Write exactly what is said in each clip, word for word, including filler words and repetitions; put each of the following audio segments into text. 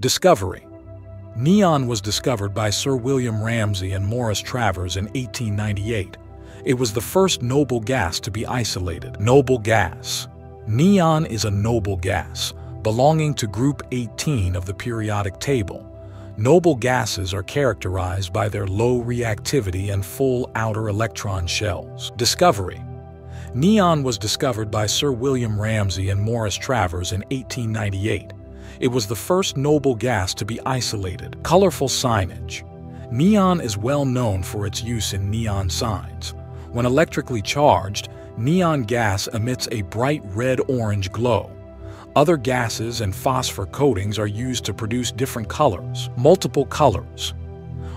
Discovery. Neon was discovered by Sir William Ramsay and Maurice Travers in eighteen ninety-eight. It was the first noble gas to be isolated. Noble gas. Neon is a noble gas, belonging to group eighteen of the periodic table. Noble gases are characterized by their low reactivity and full outer electron shells. Discovery. Neon was discovered by Sir William Ramsay and Maurice Travers in eighteen ninety-eight. It was the first noble gas to be isolated. Colorful signage. Neon is well known for its use in neon signs. When electrically charged, neon gas emits a bright red-orange glow. Other gases and phosphor coatings are used to produce different colors, multiple colors.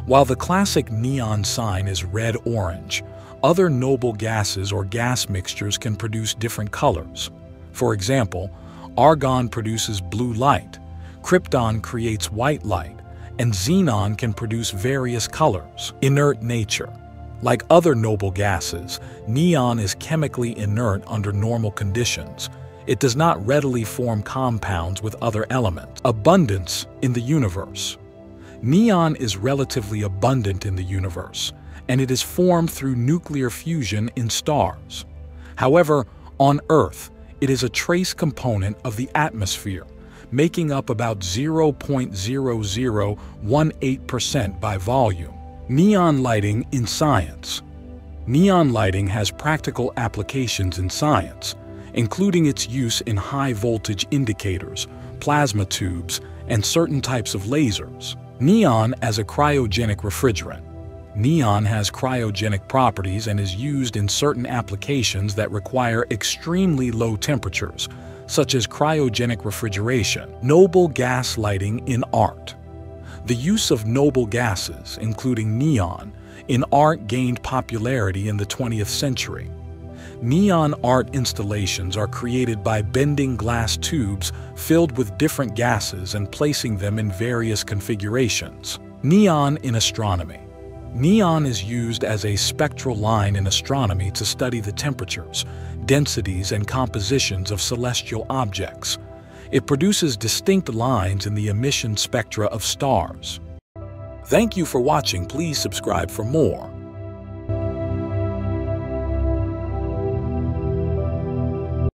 While the classic neon sign is red-orange, other noble gases or gas mixtures can produce different colors. For example, argon produces blue light, krypton creates white light, and xenon can produce various colors. Inert nature. Like other noble gases, neon is chemically inert under normal conditions. It does not readily form compounds with other elements. Abundance in the universe. Neon is relatively abundant in the universe, and it is formed through nuclear fusion in stars. However, on Earth, it is a trace component of the atmosphere, making up about zero point zero zero one eight percent by volume. Neon lighting in science. Neon lighting has practical applications in science, including its use in high-voltage indicators, plasma tubes, and certain types of lasers. Neon as a cryogenic refrigerant. Neon has cryogenic properties and is used in certain applications that require extremely low temperatures, such as cryogenic refrigeration. Noble gas lighting in art. The use of noble gases, including neon, in art gained popularity in the twentieth century. Neon art installations are created by bending glass tubes filled with different gases and placing them in various configurations. Neon in astronomy. Neon is used as a spectral line in astronomy to study the temperatures, densities, and compositions of celestial objects. It produces distinct lines in the emission spectra of stars. Thank you for watching. Please subscribe for more.